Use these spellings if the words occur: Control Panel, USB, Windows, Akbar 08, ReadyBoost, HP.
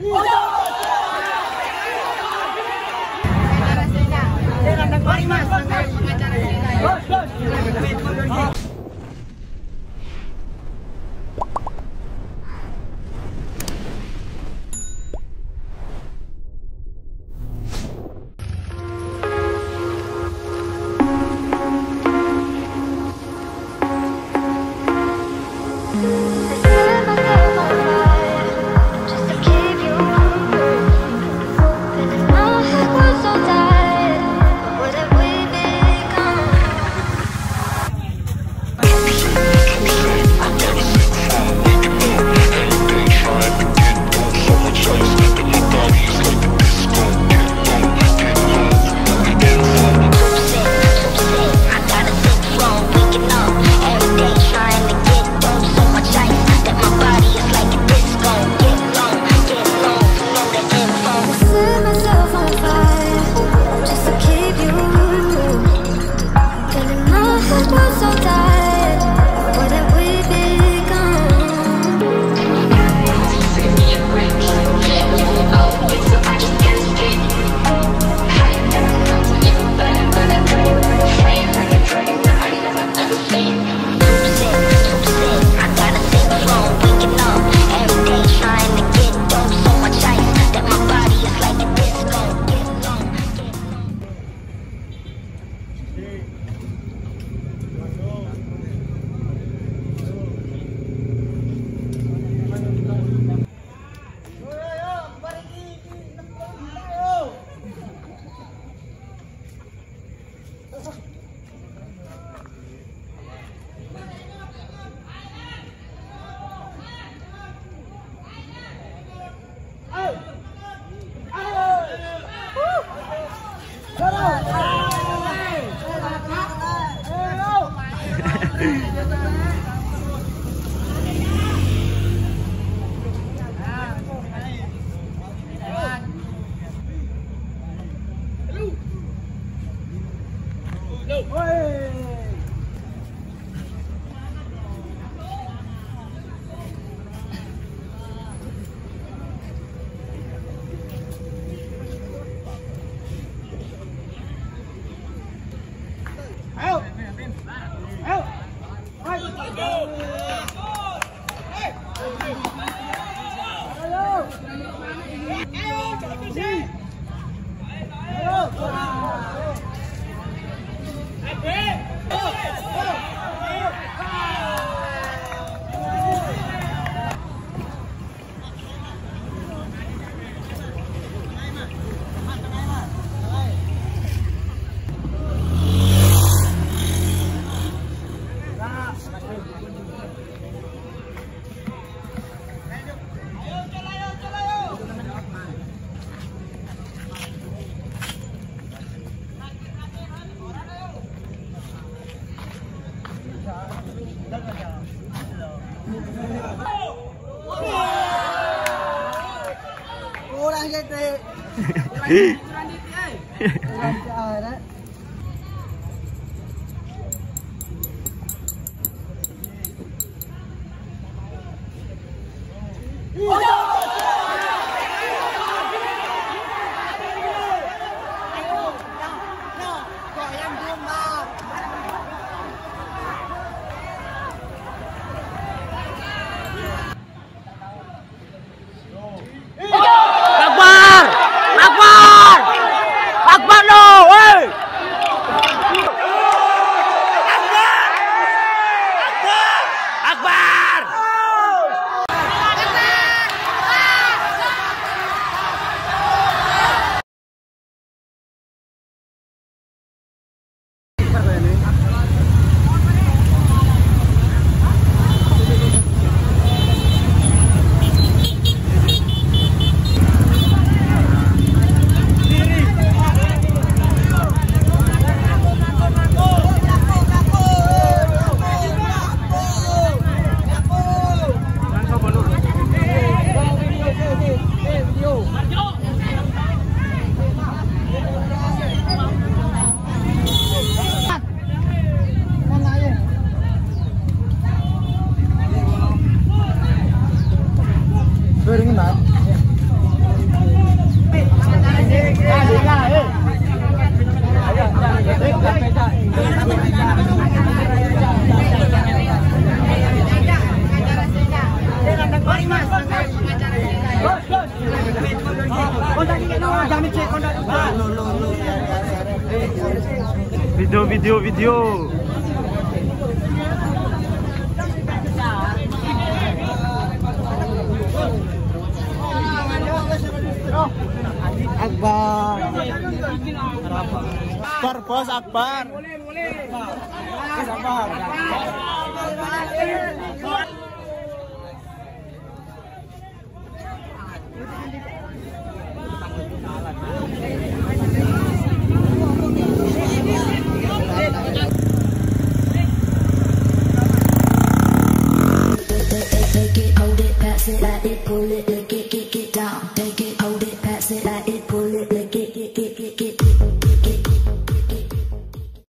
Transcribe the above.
Akbar 08! Video. Akbar. Purpose Akbar.